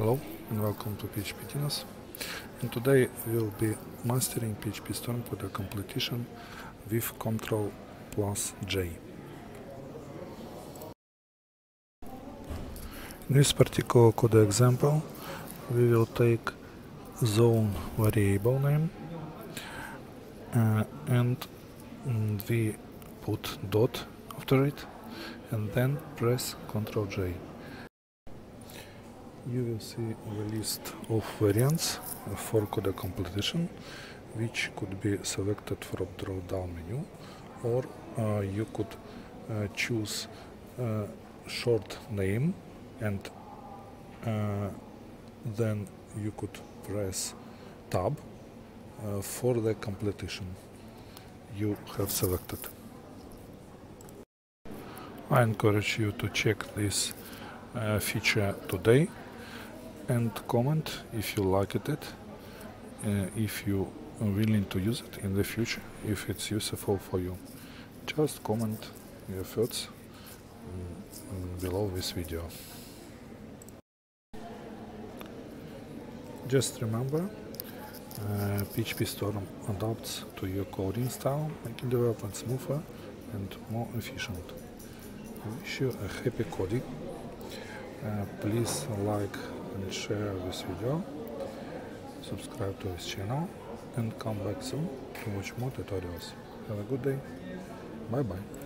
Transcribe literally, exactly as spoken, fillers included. Hello and welcome to P H P Dinos, and today we'll be mastering P H P Storm for the completion with Control plus J. In this particular code example we will take zone variable name uh, and we put dot after it and then press Control J. You will see the list of variants for code completion, which could be selected from drop-down menu, or uh, you could uh, choose a short name and uh, then you could press tab uh, for the completion you have selected. I encourage you to check this uh, feature today and comment if you liked it, uh, if you are willing to use it in the future, if it's useful for you. Just comment your thoughts below this video. Just remember, uh, P H P Storm adapts to your coding style, making development smoother and more efficient. I wish you a happy coding. Uh, please like and share this video, subscribe to this channel, and come back soon to watch more tutorials. Have a good day. Bye bye.